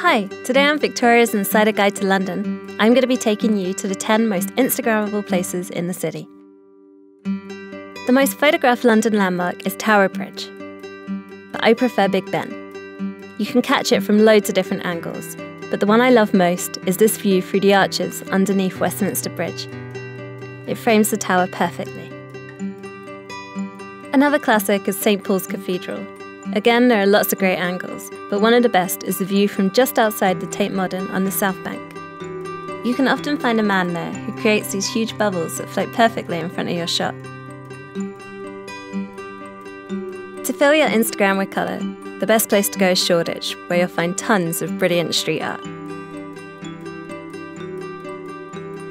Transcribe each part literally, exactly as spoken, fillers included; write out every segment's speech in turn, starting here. Hi, today I'm Victoria's Insider Guide to London. I'm going to be taking you to the ten most Instagrammable places in the city. The most photographed London landmark is Tower Bridge, but I prefer Big Ben. You can catch it from loads of different angles, but the one I love most is this view through the arches underneath Westminster Bridge. It frames the tower perfectly. Another classic is Saint Paul's Cathedral. Again, there are lots of great angles, but one of the best is the view from just outside the Tate Modern on the South Bank. You can often find a man there who creates these huge bubbles that float perfectly in front of your shot. To fill your Instagram with colour, the best place to go is Shoreditch, where you'll find tons of brilliant street art.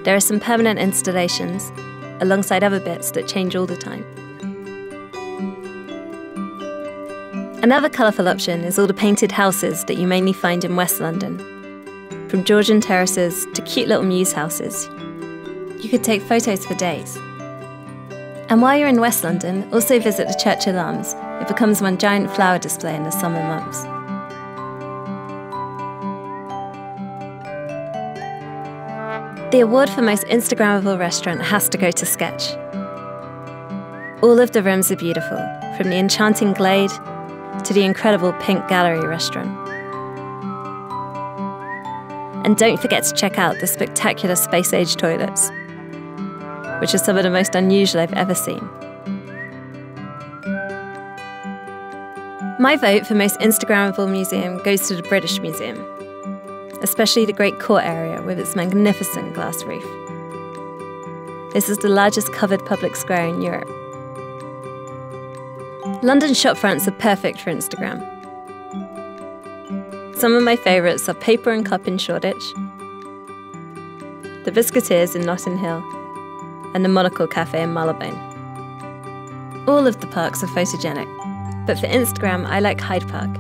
There are some permanent installations, alongside other bits that change all the time. Another colourful option is all the painted houses that you mainly find in West London. From Georgian terraces to cute little muse houses, you could take photos for days. And while you're in West London, also visit the Churchill Arms. It becomes one giant flower display in the summer months. The award for most Instagrammable restaurant has to go to Sketch. All of the rooms are beautiful, from the enchanting glade to the incredible Pink Gallery restaurant. And don't forget to check out the spectacular space-age toilets, which are some of the most unusual I've ever seen. My vote for most Instagrammable museum goes to the British Museum, especially the Great Court area with its magnificent glass roof. This is the largest covered public square in Europe. London shopfronts are perfect for Instagram. Some of my favourites are Paper and Cup in Shoreditch, the Biscuiteers in Notting Hill, and the Monocle Cafe in Marylebone. All of the parks are photogenic, but for Instagram I like Hyde Park,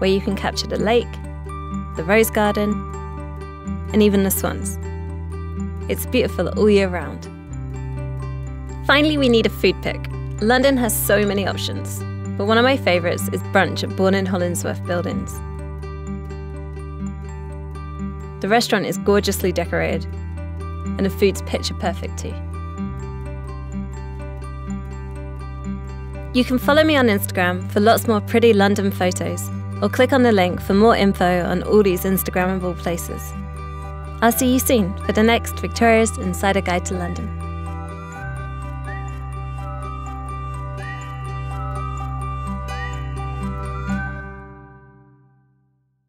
where you can capture the lake, the rose garden, and even the swans. It's beautiful all year round. Finally, we need a food pick. London has so many options, but one of my favourites is brunch at Bourne and Hollingsworth buildings. The restaurant is gorgeously decorated, and the food's picture perfect too. You can follow me on Instagram for lots more pretty London photos, or click on the link for more info on all these Instagrammable places. I'll see you soon for the next Victoria's Insider Guide to London.